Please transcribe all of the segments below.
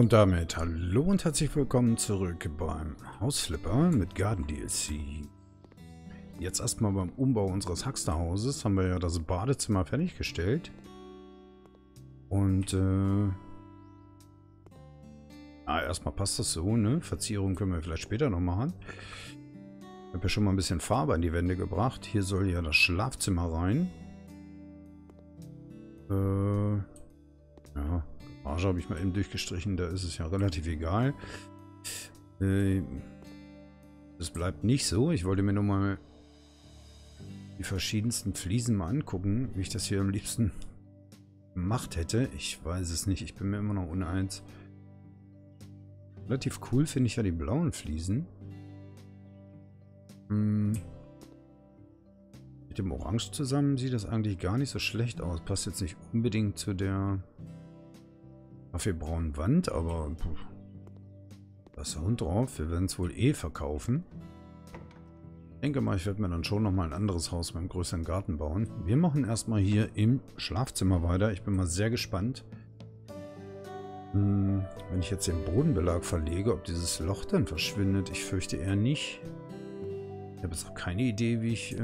Und damit hallo und herzlich willkommen zurück beim House Flipper mit Garden DLC. Jetzt erstmal beim Umbau unseres Hucksterhauses haben wir ja das Badezimmer fertiggestellt. Und erstmal passt das so, ne? Verzierung können wir vielleicht später noch machen. Ich habe ja schon mal ein bisschen Farbe an die Wände gebracht. Hier soll ja das Schlafzimmer rein. Ja, Garage habe ich mal eben durchgestrichen, da ist es ja relativ egal. Es bleibt nicht so. Ich wollte mir nur mal die verschiedensten Fliesen mal angucken, wie ich das hier am liebsten gemacht hätte. Ich weiß es nicht, ich bin mir immer noch uneins. Relativ cool finde ich ja die blauen Fliesen. Mit dem Orange zusammen sieht das eigentlich gar nicht so schlecht aus. Passt jetzt nicht unbedingt zu der kaffeebraunen Wand, aber da ist der Hund drauf. Wir werden es wohl eh verkaufen. Ich denke mal, ich werde mir dann schon nochmal ein anderes Haus mit einem größeren Garten bauen. Wir machen erstmal hier im Schlafzimmer weiter. Ich bin mal sehr gespannt, wenn ich jetzt den Bodenbelag verlege, ob dieses Loch dann verschwindet. Ich fürchte eher nicht. Ich habe jetzt auch keine Idee, wie ich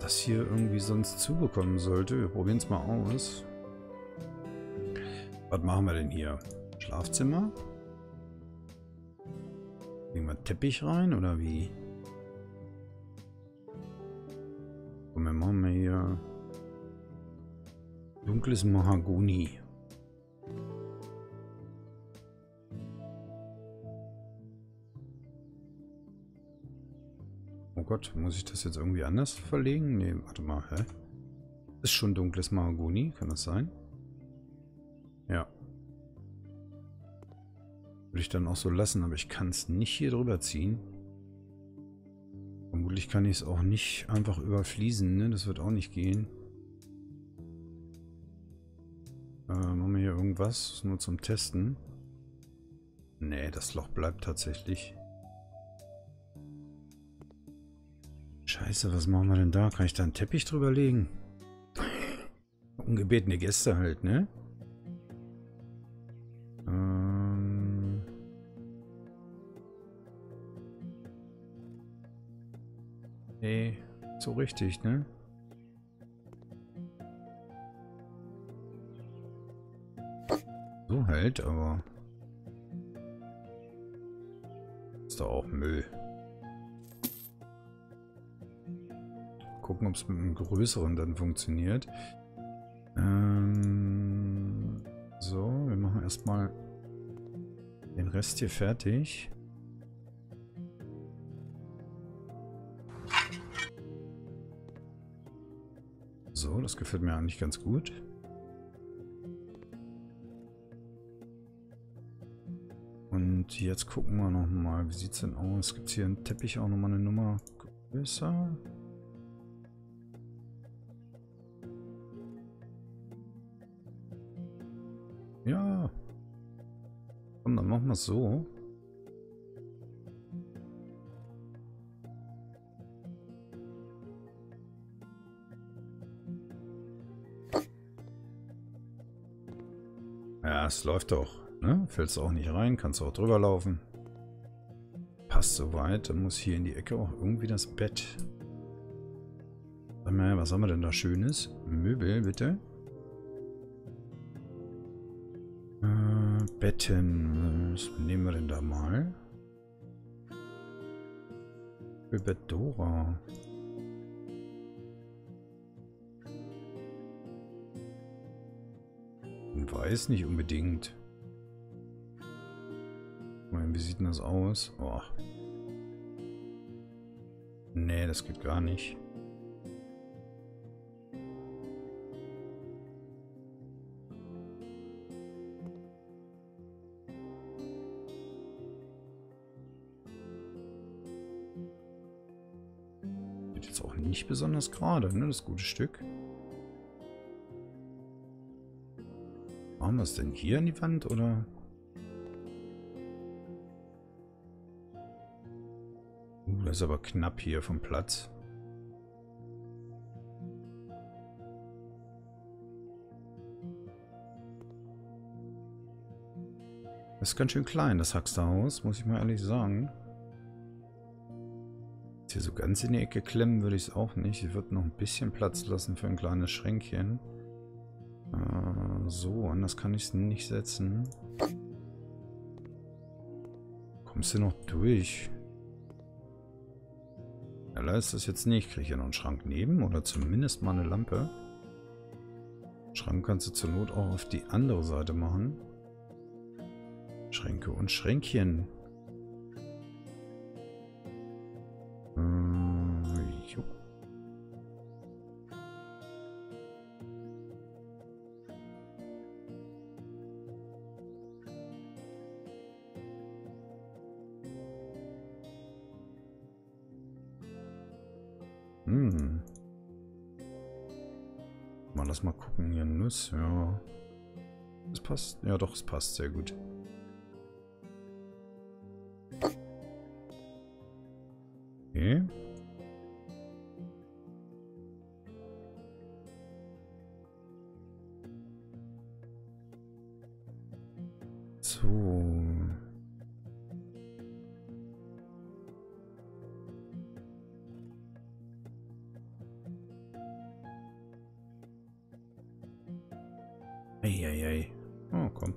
das hier irgendwie sonst zubekommen sollte. Wir probieren es mal aus. Was machen wir denn hier? Schlafzimmer? Legen wir Teppich rein oder wie? Und wir machen wir hier dunkles Mahagoni. Oh Gott, muss ich das jetzt irgendwie anders verlegen? Ne, warte mal, hä? Ist schon dunkles Mahagoni, kann das sein? Ja. Würde ich dann auch so lassen, aber ich kann es nicht hier drüber ziehen. Vermutlich kann ich es auch nicht einfach überfließen, ne? Das wird auch nicht gehen. Machen wir hier irgendwas, nur zum Testen. Ne, das Loch bleibt tatsächlich. Scheiße, was machen wir denn da? Kann ich da einen Teppich drüber legen? Ungebetene Gäste halt, ne? Nee, so richtig, ne? So halt, aber... Ist doch auch Müll. Gucken, ob es mit einem größeren dann funktioniert. So, wir machen erstmal den Rest hier fertig. So, das gefällt mir eigentlich ganz gut. Und jetzt gucken wir nochmal, wie sieht es denn aus? Gibt es hier einen Teppich auch nochmal eine Nummer größer? Ja. Komm, dann machen wir es so. Ja, es läuft doch. Ne? Fällst du auch nicht rein, kannst du auch drüber laufen. Passt soweit. Dann muss hier in die Ecke auch irgendwie das Bett. Sag mal, was haben wir denn da Schönes? Möbel, bitte. Betten. Was nehmen wir denn da mal? Für Bett Dora. Ich weiß nicht unbedingt. Ich meine, wie sieht denn das aus? Oh. Nee, das geht gar nicht. Jetzt auch nicht besonders gerade, ne? Das gute Stück. Machen wir es denn hier an die Wand oder? Das ist aber knapp hier vom Platz. Das ist ganz schön klein, das Hucksterhaus, muss ich mal ehrlich sagen. Jetzt hier so ganz in die Ecke klemmen würde ich es auch nicht. Ich würde noch ein bisschen Platz lassen für ein kleines Schränkchen. So, anders kann ich es nicht setzen. Kommst du noch durch? Ja, ist das jetzt nicht. Kriege ich ja noch einen Schrank neben oder zumindest mal eine Lampe. Schrank kannst du zur Not auch auf die andere Seite machen. Schränke und Schränkchen. Jo. Mal lass mal gucken hier, Nuss, ja. Es passt, ja doch, es passt sehr gut. Okay. So. Eieiei. Oh, komm.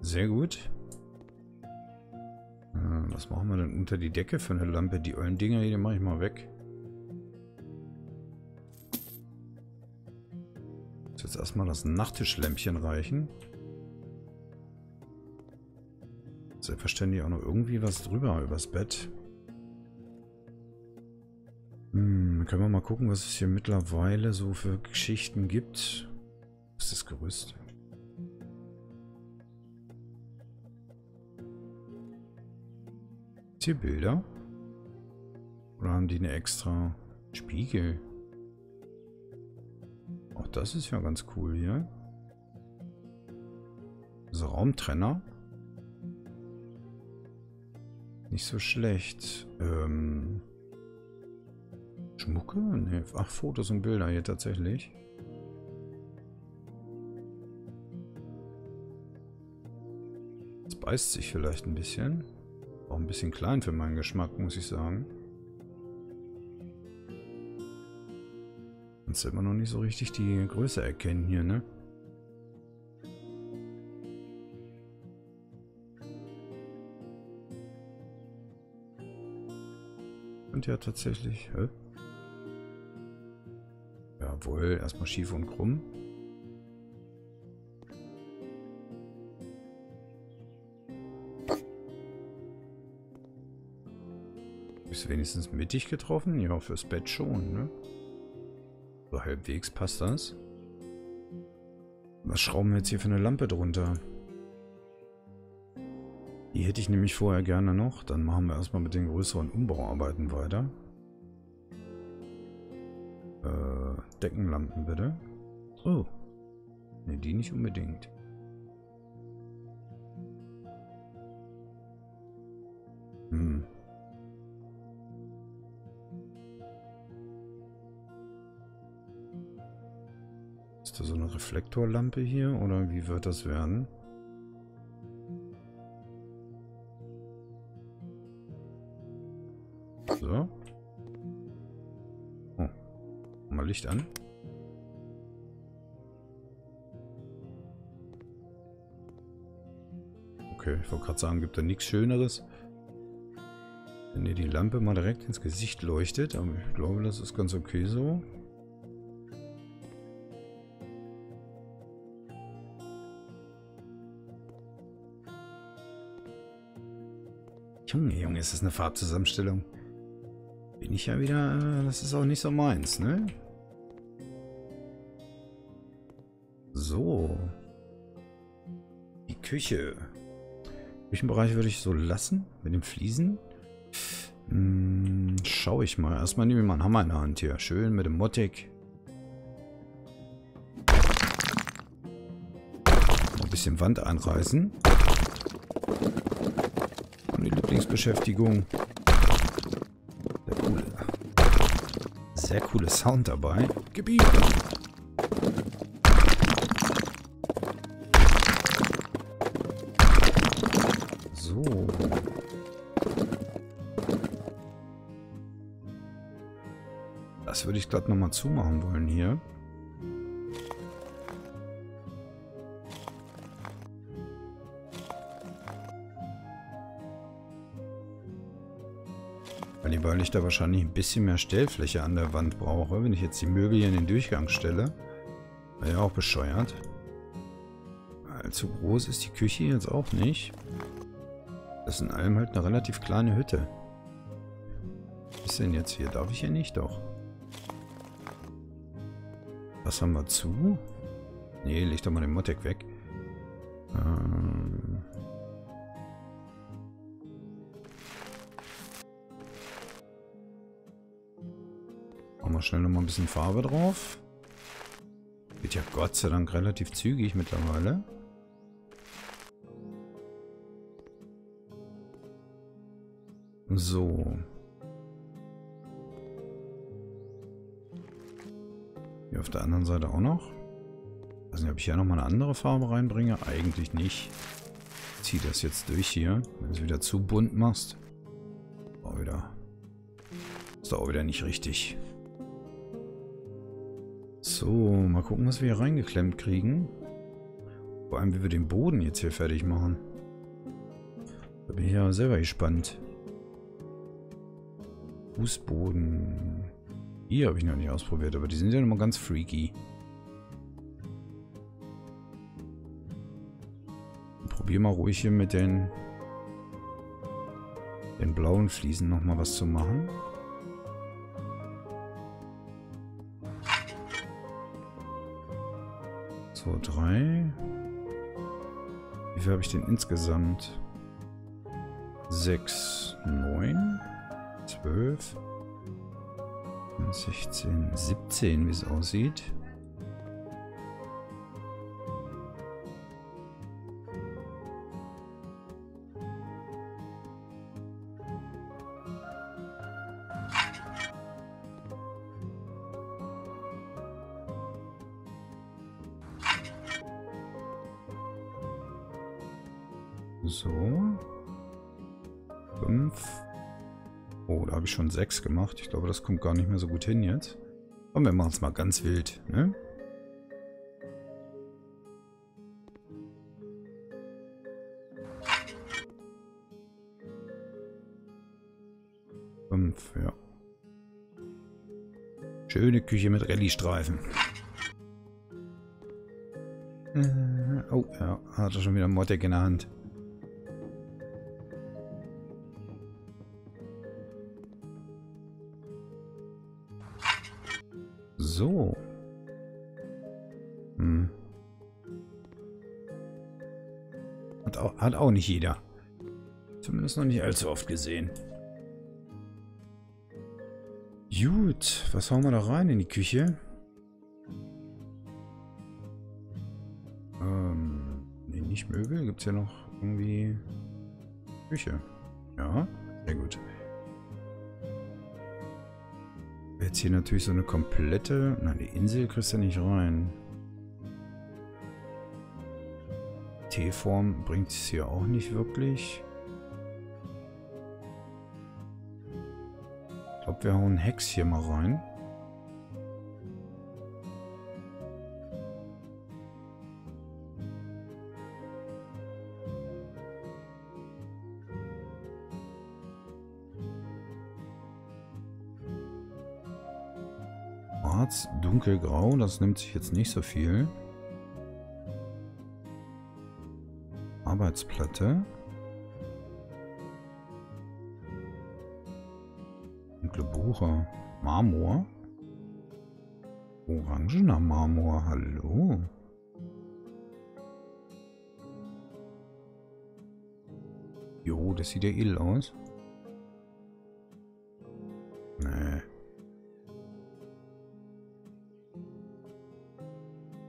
Sehr gut. Was machen wir denn unter die Decke für eine Lampe? Die ollen Dinger hier, die mache ich mal weg. Muss jetzt erstmal das Nachttischlämpchen reichen. Selbstverständlich auch noch irgendwie was drüber übers Bett. Können wir mal gucken, was es hier mittlerweile so für Geschichten gibt. Was ist das Gerüst? Hier Bilder? Oder haben die eine extra Spiegel? Auch das ist ja ganz cool hier. Also Raumtrenner. Nicht so schlecht. Schmucke? Nee. Ach, Fotos und Bilder hier tatsächlich. Das beißt sich vielleicht ein bisschen. Auch ein bisschen klein für meinen Geschmack, muss ich sagen. Kannst du immer noch nicht so richtig die Größe erkennen hier, ne? Und ja, tatsächlich. Hä? Jawohl, erstmal schief und krumm. Wenigstens mittig getroffen? Ja, fürs Bett schon, ne? So halbwegs passt das. Was schrauben wir jetzt hier für eine Lampe drunter? Die hätte ich nämlich vorher gerne noch. Dann machen wir erstmal mit den größeren Umbauarbeiten weiter. Deckenlampen bitte. Oh. Ne, die nicht unbedingt. Ist da so eine Reflektorlampe hier oder wie wird das werden? So. Oh. Mal Licht an. Okay, ich wollte gerade sagen, gibt da nichts Schöneres. Wenn dir die Lampe mal direkt ins Gesicht leuchtet, aber ich glaube, das ist ganz okay so. Junge, Junge, ist das eine Farbzusammenstellung? Bin ich ja wieder... das ist auch nicht so meins, ne? So. Die Küche. Küchenbereich würde ich so lassen. Mit den Fliesen. Schau ich mal. Erstmal nehme ich mal einen Hammer in der Hand hier. Schön mit dem Motik. Ein bisschen Wand einreißen. Meine Lieblingsbeschäftigung. Der coole sehr cooler Sound dabei. Gebiet. So. Das würde ich glatt nochmal zumachen wollen hier. Weil ich da wahrscheinlich ein bisschen mehr Stellfläche an der Wand brauche. Wenn ich jetzt die Möbel hier in den Durchgang stelle, wäre ja auch bescheuert. Allzu groß ist die Küche jetzt auch nicht. Das ist in allem halt eine relativ kleine Hütte. Was ist denn jetzt hier? Darf ich hier nicht? Doch. Was haben wir zu? Ne, leg doch mal den Mottek weg. Schnell noch mal ein bisschen Farbe drauf. Geht ja Gott sei Dank relativ zügig mittlerweile. So. Hier auf der anderen Seite auch noch. Ich weiß nicht, ob ich hier nochmal eine andere Farbe reinbringe. Eigentlich nicht. Ich zieh das jetzt durch hier. Wenn du es wieder zu bunt machst. Auch wieder. Ist doch auch wieder nicht richtig. So, mal gucken, was wir hier reingeklemmt kriegen. Vor allem, wie wir den Boden jetzt hier fertig machen. Da bin ich ja selber gespannt. Fußboden. Hier habe ich noch nicht ausprobiert, aber die sind ja nochmal ganz freaky. Probier mal ruhig hier mit den blauen Fliesen nochmal was zu machen. So, 3. Wie viel habe ich denn insgesamt? 6, 9, 12, 16, 17, wie es aussieht. So. 5. Oh, da habe ich schon 6 gemacht. Ich glaube, das kommt gar nicht mehr so gut hin jetzt. Und wir machen es mal ganz wild, ne? Ja. Schöne Küche mit Rallye-Streifen. Oh, ja, hat er schon wieder einen Mottek in der Hand. So. Hm. Hat auch nicht jeder. Zumindest noch nicht allzu oft gesehen. Gut, was hauen wir da rein in die Küche? Nee, nicht Möbel. Gibt es ja noch irgendwie Küche. Ja, sehr gut. Jetzt hier natürlich so eine komplette... Nein, die Insel kriegst du nicht rein. T-Form bringt es hier auch nicht wirklich. Ich glaube, wir hauen Hex hier mal rein. Dunkelgrau, das nimmt sich jetzt nicht so viel. Arbeitsplatte. Dunkle Buche. Marmor. Orangener Marmor, hallo. Jo, das sieht ja edel aus.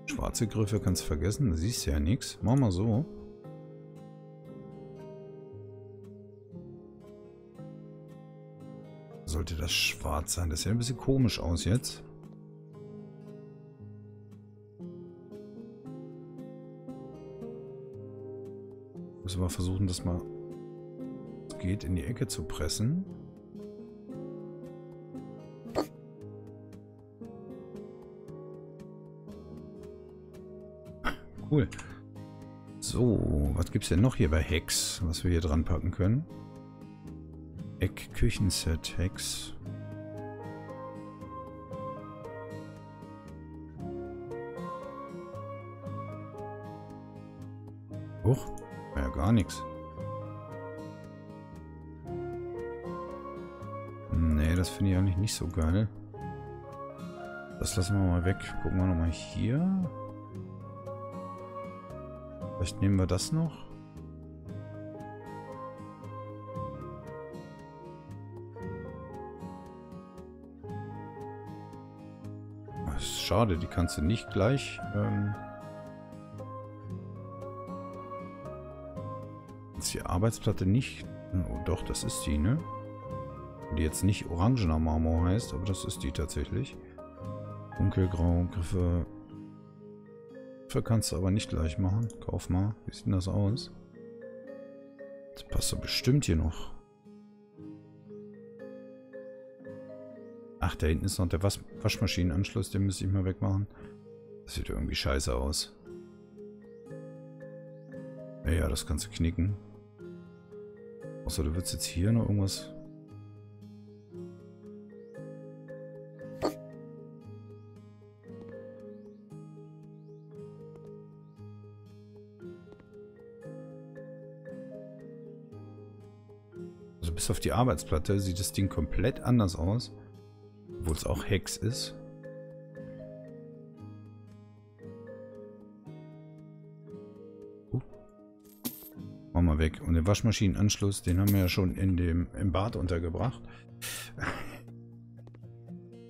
Schwarze Griffe kannst du vergessen, da siehst du ja nichts. Mach mal so. sollte das schwarz sein. Das sieht ein bisschen komisch aus jetzt. Müssen wir versuchen, das mal geht, in die Ecke zu pressen. Cool. So, was gibt es denn noch hier bei Hex, was wir hier dran packen können? Eckküchenset Hex. Huch, ja gar nichts. Nee, das finde ich eigentlich nicht so geil. Das lassen wir mal weg. Gucken wir nochmal hier. Vielleicht nehmen wir das noch. Das ist schade, die kannst du nicht gleich. Ist die Arbeitsplatte nicht. Oh doch, das ist die, ne? Die jetzt nicht orangener Marmor heißt, aber das ist die tatsächlich. Dunkelgrau, Griffe. Kannst du aber nicht gleich machen. Kauf mal. Wie sieht denn das aus? Das passt doch bestimmt hier noch. Ach, da hinten ist noch der Waschmaschinenanschluss. Den müsste ich mal wegmachen. Das sieht irgendwie scheiße aus. Naja, das kannst du knicken. Außer du willst jetzt hier noch irgendwas... Bis auf die Arbeitsplatte sieht das Ding komplett anders aus, obwohl es auch Hex ist. Machen wir weg. Und den Waschmaschinenanschluss, den haben wir ja schon im Bad untergebracht.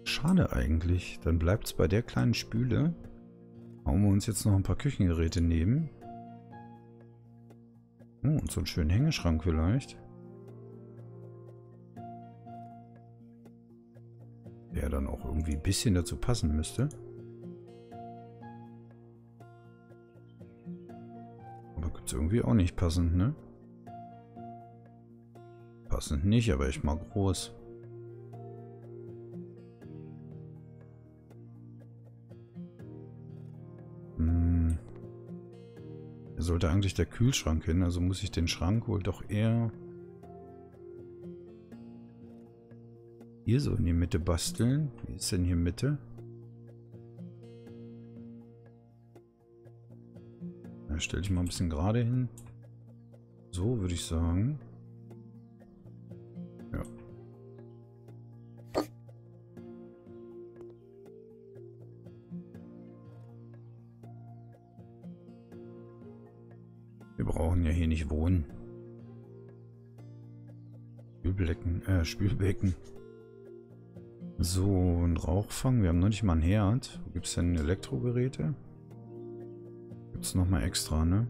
Schade eigentlich. Dann bleibt es bei der kleinen Spüle. Hauen wir uns jetzt noch ein paar Küchengeräte neben. Oh, und so einen schönen Hängeschrank vielleicht. Der dann auch irgendwie ein bisschen dazu passen müsste. Aber gibt es irgendwie auch nicht passend, ne? Passend nicht, aber ich mag groß. Hm. Da sollte eigentlich der Kühlschrank hin, also muss ich den Schrank wohl doch eher... hier so in die Mitte basteln. Wie ist denn hier Mitte? Da stelle ich mal ein bisschen gerade hin. So würde ich sagen. Ja. Wir brauchen ja hier nicht wohnen. Spülbecken. So, ein Rauchfang. Wir haben noch nicht mal einen Herd. Wo gibt es denn Elektrogeräte? Gibt es nochmal extra, ne?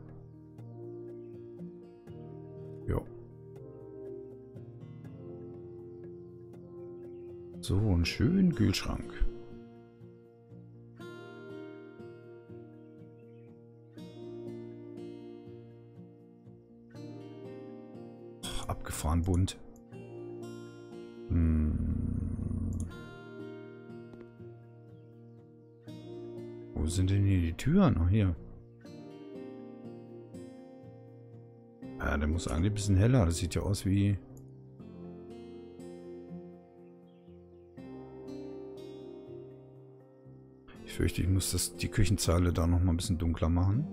Jo. So, einen schönen Kühlschrank. Ach, abgefahren bunt. Wo sind denn hier die Türen? Ach, hier. Ja, der muss eigentlich ein bisschen heller. Das sieht ja aus wie... Ich fürchte, ich muss die Küchenzeile da noch mal ein bisschen dunkler machen.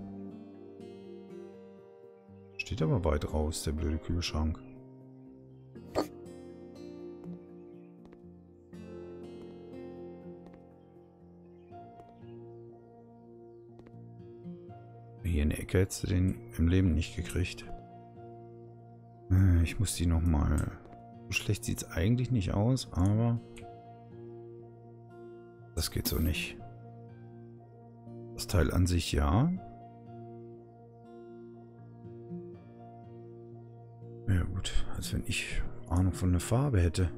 Steht aber weit raus, der blöde Kühlschrank. Hier in der Ecke hättest du den im Leben nicht gekriegt. Ich muss die nochmal... So schlecht sieht es eigentlich nicht aus, aber... Das geht so nicht. Das Teil an sich ja. Ja gut, als wenn ich Ahnung von der Farbe hätte.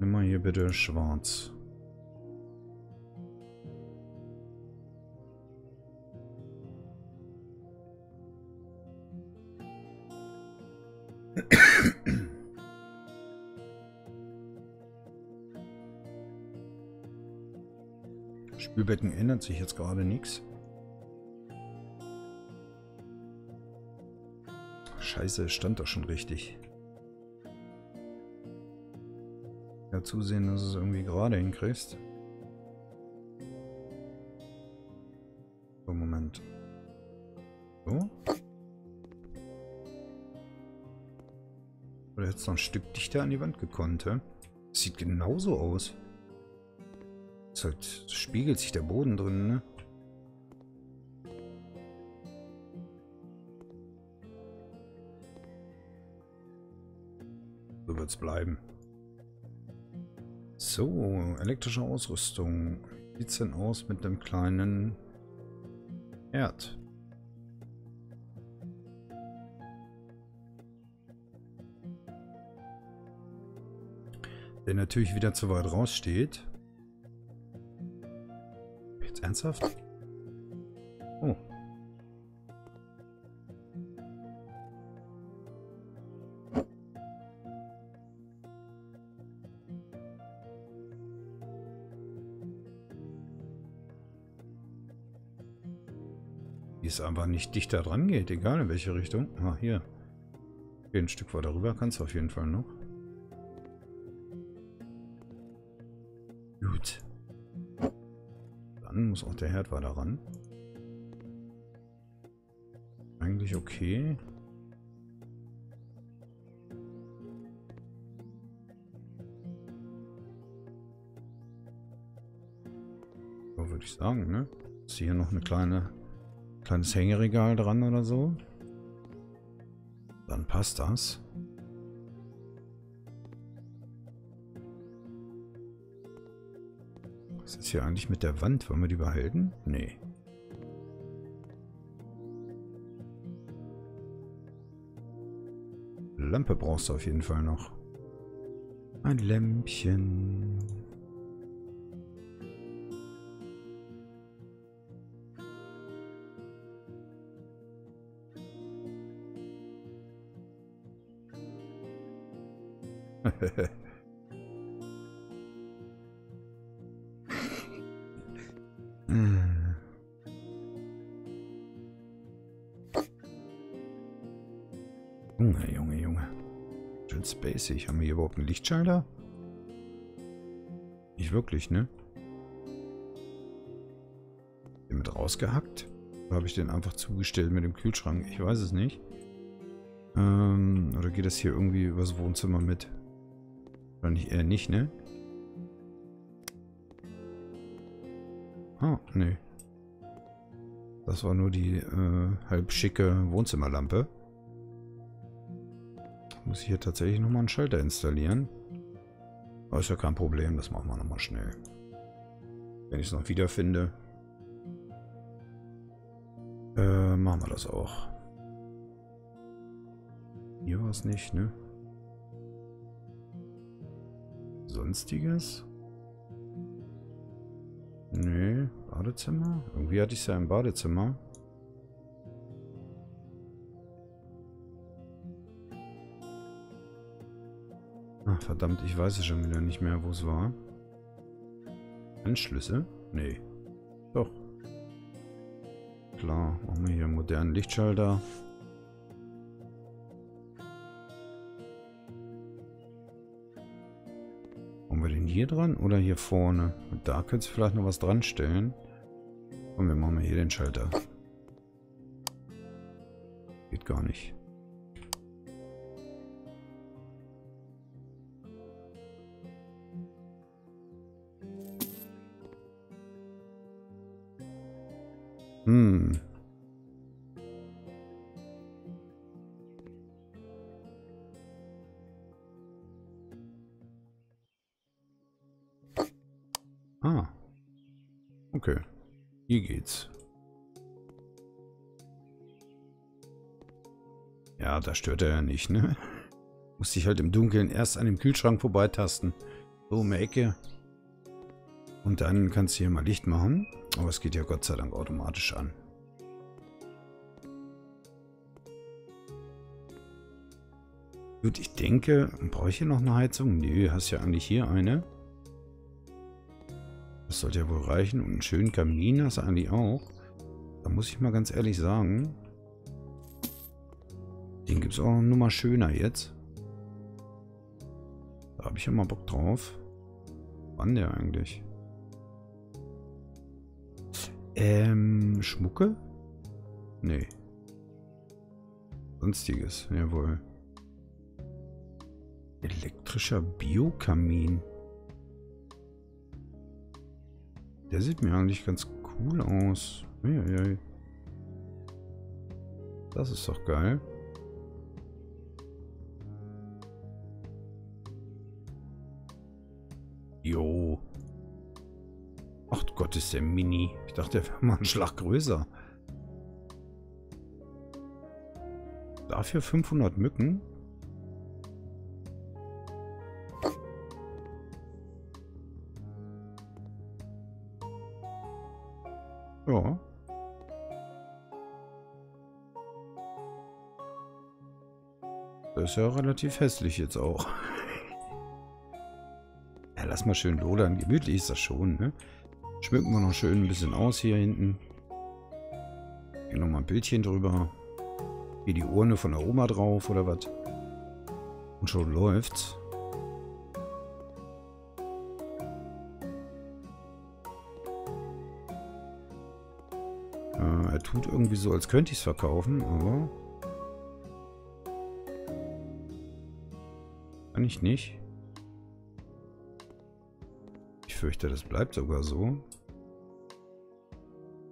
Nimm mal hier bitte schwarz. Spülbecken ändert sich jetzt gerade nichts. Scheiße, es stand doch schon richtig. Ja, zusehen, dass du es irgendwie gerade hinkriegst. So, Moment. So. Oder hättest du noch ein Stück dichter an die Wand gekonnt, hä? Das sieht genauso aus. Es halt, spiegelt sich der Boden drin, ne? So wird's bleiben. So, elektrische Ausrüstung. Wie sieht's denn aus mit dem kleinen Herd? Der natürlich wieder zu weit raus steht. Jetzt ernsthaft? Oh. Ist aber nicht dichter dran geht, egal in welche Richtung. Ah, hier. Okay, ein Stück weiter rüber kannst du auf jeden Fall noch. Gut. Dann muss auch der Herd weiter ran. Eigentlich okay. So würde ich sagen, ne? Ist hier noch eine kleines Hängeregal dran oder so. Dann passt das. Was ist hier eigentlich mit der Wand? Wollen wir die behalten? Nee. Lampe brauchst du auf jeden Fall noch. Ein Lämpchen. Junge, Junge, Junge. Schön spacig. Haben wir hier überhaupt einen Lichtschalter? Nicht wirklich, ne? Den mit rausgehackt? Oder habe ich den einfach zugestellt mit dem Kühlschrank? Ich weiß es nicht. Oder geht das hier irgendwie übers Wohnzimmer mit? Oder nicht, eher nicht, ne? Ah, ne. Das war nur die halb schicke Wohnzimmerlampe. Muss ich hier tatsächlich nochmal einen Schalter installieren? Aber ist ja kein Problem, das machen wir nochmal schnell. Wenn ich es noch wiederfinde, machen wir das auch. Hier war es nicht, ne? Sonstiges? Nee, Badezimmer? Irgendwie hatte ich es ja im Badezimmer. Ach, verdammt, ich weiß es schon wieder nicht mehr, wo es war. Anschlüsse? Nee. Doch. Klar, machen wir hier einen modernen Lichtschalter. Machen wir den hier dran oder hier vorne? Und da könntest du vielleicht noch was dran stellen. Und wir machen hier den Schalter. Geht gar nicht. Hm. Ah. Okay. Hier geht's. Ja, da stört er ja nicht, ne? Muss ich halt im Dunkeln erst an dem Kühlschrank vorbeitasten. So um die Ecke. Und dann kannst du hier mal Licht machen. Aber es geht ja Gott sei Dank automatisch an. Gut, ich denke, brauche ich hier noch eine Heizung? Nö, hast ja eigentlich hier eine. Das sollte ja wohl reichen. Und einen schönen Kamin hast du eigentlich auch. Da muss ich mal ganz ehrlich sagen. Den gibt es auch noch mal schöner jetzt. Da habe ich ja mal Bock drauf. Wann der eigentlich? Schmucke? Nee. Sonstiges, jawohl. Elektrischer Biokamin. Der sieht mir eigentlich ganz cool aus. Uiuiui. Das ist doch geil. Jo. Ach Gott, ist der mini. Ich dachte, der wäre mal einen Schlag größer. Dafür 500 Mücken. Ja. Das ist ja relativ hässlich jetzt auch. Ja, lass mal schön lodern. Gemütlich ist das schon, ne? Schmücken wir noch schön ein bisschen aus hier hinten. Hier nochmal ein Bildchen drüber. Hier die Urne von der Oma drauf oder was. Und schon läuft's. Er tut irgendwie so, als könnte ich es verkaufen, aber... Kann ich nicht. Ich fürchte, das bleibt sogar so.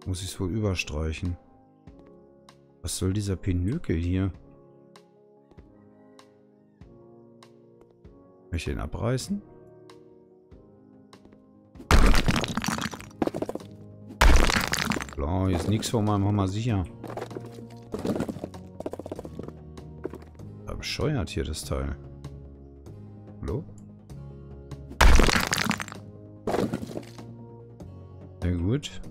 Muss ich es wohl überstreichen. Was soll dieser Pinökel hier? Kann ich den abreißen? Klar, jetzt nichts von meinem Hammer sicher. Da bescheuert hier das Teil. Hallo? Sehr gut.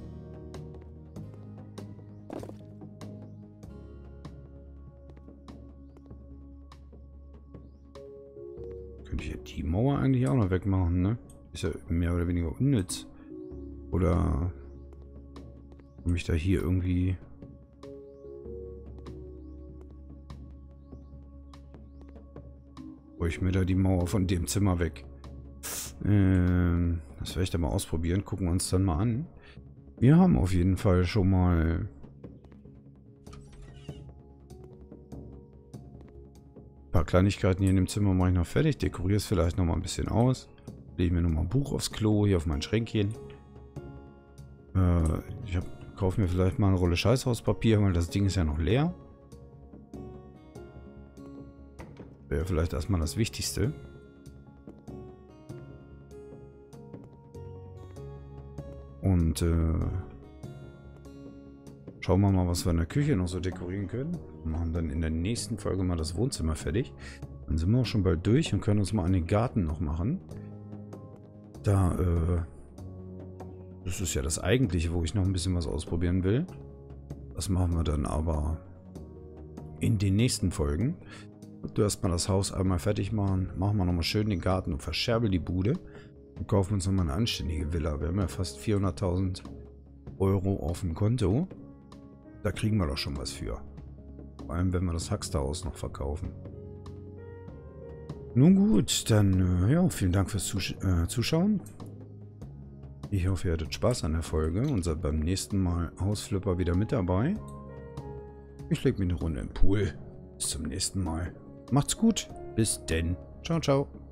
Könnte ich ja die Mauer eigentlich auch noch wegmachen, ne? Ist ja mehr oder weniger unnütz. Oder mich da hier irgendwie... Hol ich mir da die Mauer von dem Zimmer weg. Das werde ich da mal ausprobieren. Gucken wir uns dann mal an. Wir haben auf jeden Fall schon mal ein paar Kleinigkeiten hier in dem Zimmer mache ich noch fertig. Dekoriere es vielleicht noch mal ein bisschen aus. Lege mir noch mal ein Buch aufs Klo, hier auf mein Schränkchen. Ich kaufe mir vielleicht mal eine Rolle Scheißhauspapier, weil das Ding ist ja noch leer. Wäre vielleicht erstmal das Wichtigste. Und schauen wir mal, was wir in der Küche noch so dekorieren können. Wir machen dann in der nächsten Folge mal das Wohnzimmer fertig. Dann sind wir auch schon bald durch und können uns mal an den Garten noch machen. Da, das ist ja das Eigentliche, wo ich noch ein bisschen was ausprobieren will. Das machen wir dann aber in den nächsten Folgen. Du erstmal das Haus einmal fertig machen. Machen wir nochmal schön den Garten und verscherbeln die Bude. Und kaufen uns nochmal eine anständige Villa. Wir haben ja fast 400.000 Euro auf dem Konto. Da kriegen wir doch schon was für. Vor allem, wenn wir das Haxterhaus noch verkaufen. Nun gut, dann ja, vielen Dank fürs Zuschauen. Ich hoffe, ihr hattet Spaß an der Folge und seid beim nächsten Mal House Flipper wieder mit dabei. Ich lege mir eine Runde im Pool. Bis zum nächsten Mal. Macht's gut. Bis denn. Ciao, ciao.